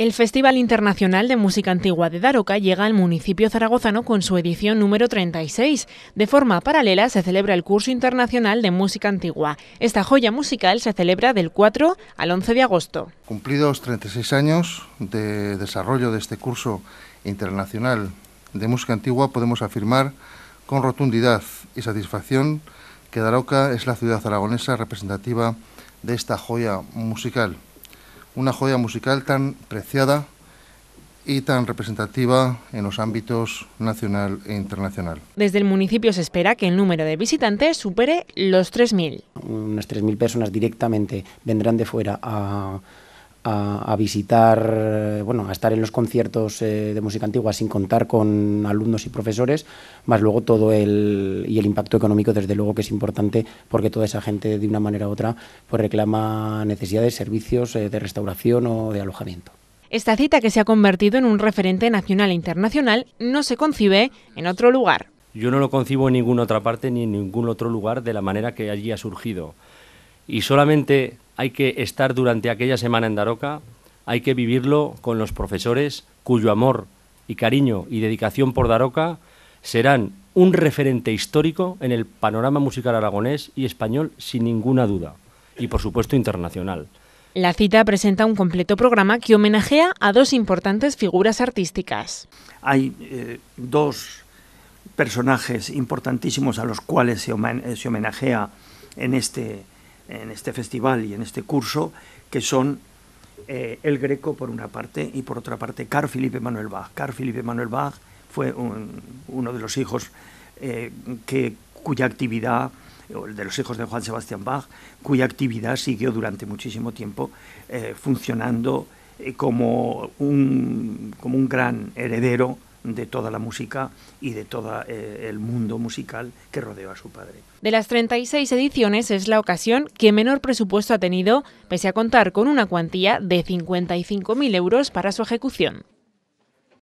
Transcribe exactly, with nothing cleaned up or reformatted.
El Festival Internacional de Música Antigua de Daroca llega al municipio zaragozano con su edición número treinta y seis. De forma paralela se celebra el Curso Internacional de Música Antigua. Esta joya musical se celebra del cuatro al once de agosto. Cumplidos treinta y seis años de desarrollo de este Curso Internacional de Música Antigua, podemos afirmar con rotundidad y satisfacción que Daroca es la ciudad aragonesa representativa de esta joya musical. Una joya musical tan preciada y tan representativa en los ámbitos nacional e internacional. Desde el municipio se espera que el número de visitantes supere los tres mil. Unas tres mil personas directamente vendrán de fuera a, a, a visitar, bueno, a estar en los conciertos eh, de música antigua sin contar con alumnos y profesores, más luego todo el, y el impacto económico desde luego que es importante porque toda esa gente de una manera u otra pues reclama necesidades, servicios eh, de restauración o de alojamiento. Esta cita que se ha convertido en un referente nacional e internacional no se concibe en otro lugar. Yo no lo concibo en ninguna otra parte ni en ningún otro lugar de la manera que allí ha surgido. Y solamente hay que estar durante aquella semana en Daroca, hay que vivirlo con los profesores cuyo amor y cariño y dedicación por Daroca serán un referente histórico en el panorama musical aragonés y español sin ninguna duda y por supuesto internacional. La cita presenta un completo programa que homenajea a dos importantes figuras artísticas. Hay eh, dos personajes importantísimos a los cuales se, homen se homenajea en este en este festival y en este curso, que son eh, El Greco por una parte y por otra parte Carl Philipp Emanuel Bach. Carl Philipp Emanuel Bach fue un, uno de los hijos eh, que, cuya actividad, de los hijos de Juan Sebastián Bach, cuya actividad siguió durante muchísimo tiempo eh, funcionando eh, como, un, como un gran heredero de toda la música y de todo eh, el mundo musical que rodeó a su padre. De las treinta y seis ediciones es la ocasión que menor presupuesto ha tenido, pese a contar con una cuantía de cincuenta y cinco mil euros para su ejecución.